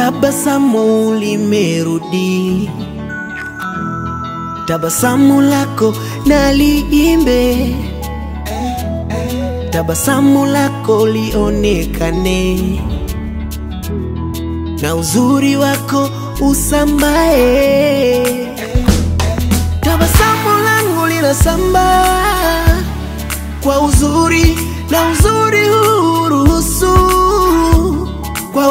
Tabasamu limerudi, tabasamu lako naliimbe, tabasamu lako lionekane, na uzuri wako usambae. Tabasamu langu linasamba kwa uzuri, na uzuri huruhusu kwa